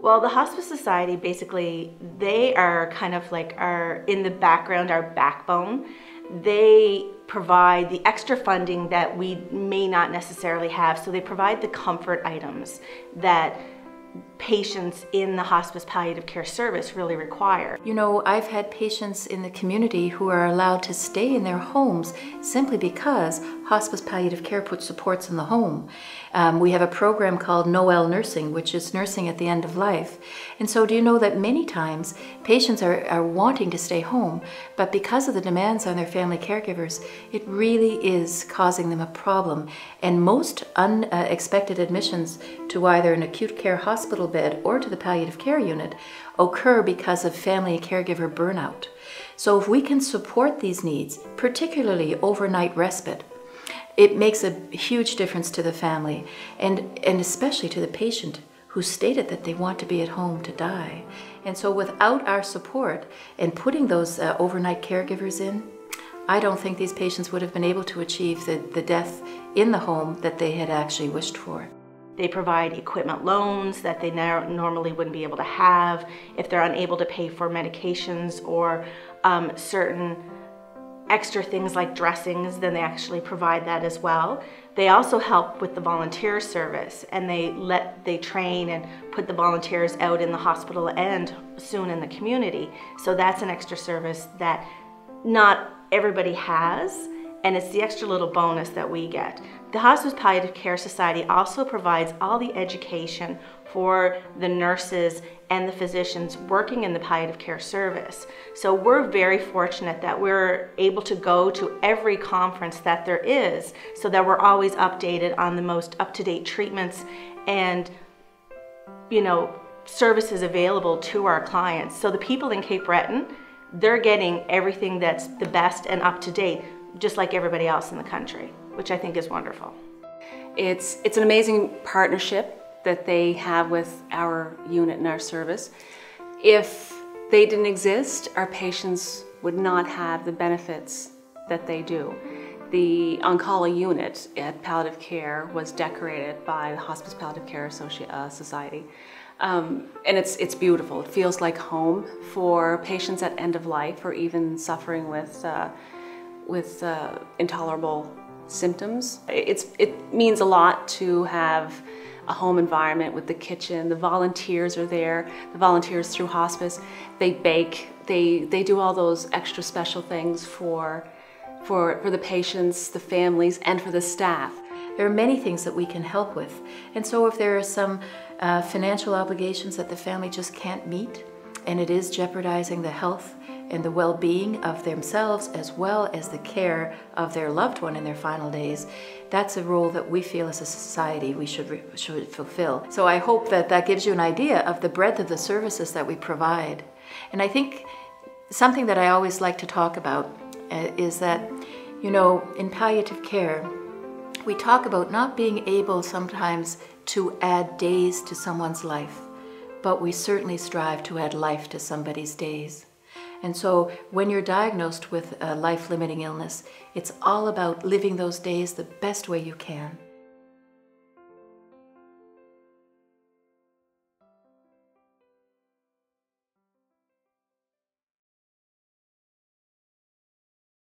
Well, the Hospice Society, basically, they are kind of like our, in the background, our backbone. They provide the extra funding that we may not necessarily have. So they provide the comfort items that patients in the hospice palliative care service really require. You know, I've had patients in the community who are allowed to stay in their homes simply because hospice palliative care puts supports in the home. We have a program called Noel Nursing, which is nursing at the end of life. And so do you know that many times patients are wanting to stay home, but because of the demands on their family caregivers, it really is causing them a problem. And most unexpected admissions to either an acute care hospital bed or to the palliative care unit occur because of family caregiver burnout. So if we can support these needs, particularly overnight respite, it makes a huge difference to the family and especially to the patient who stated that they want to be at home to die. And so without our support and putting those overnight caregivers in, I don't think these patients would have been able to achieve the death in the home that they had actually wished for. They provide equipment loans that they normally wouldn't be able to have if they're unable to pay for medications or certain extra things like dressings, then they actually provide that as well. They also help with the volunteer service, and they train and put the volunteers out in the hospital and soon in the community. So that's an extra service that not everybody has, and it's the extra little bonus that we get. The Hospice Palliative Care Society also provides all the education for the nurses and the physicians working in the palliative care service. So we're very fortunate that we're able to go to every conference that there is, so that we're always updated on the most up-to-date treatments and, you know, services available to our clients. So the people in Cape Breton, they're getting everything that's the best and up-to-date, just like everybody else in the country, which I think is wonderful. It's an amazing partnership that they have with our unit and our service. If they didn't exist, our patients would not have the benefits that they do. The An Cala Unit at Palliative Care was decorated by the Hospice Palliative Care Society. And it's beautiful. It feels like home for patients at end of life or even suffering with intolerable symptoms. It means a lot to have a home environment with the kitchen. The volunteers are there, the volunteers through hospice. They bake, they do all those extra special things for the patients, the families, and for the staff. There are many things that we can help with. And so if there are some financial obligations that the family just can't meet, and it is jeopardizing the health and the well-being of themselves as well as the care of their loved one in their final days, that's a role that we feel as a society we should fulfill. So I hope that gives you an idea of the breadth of the services that we provide. And I think something that I always like to talk about is that, you know, in palliative care, we talk about not being able sometimes to add days to someone's life, but we certainly strive to add life to somebody's days. And so when you're diagnosed with a life-limiting illness, it's all about living those days the best way you can.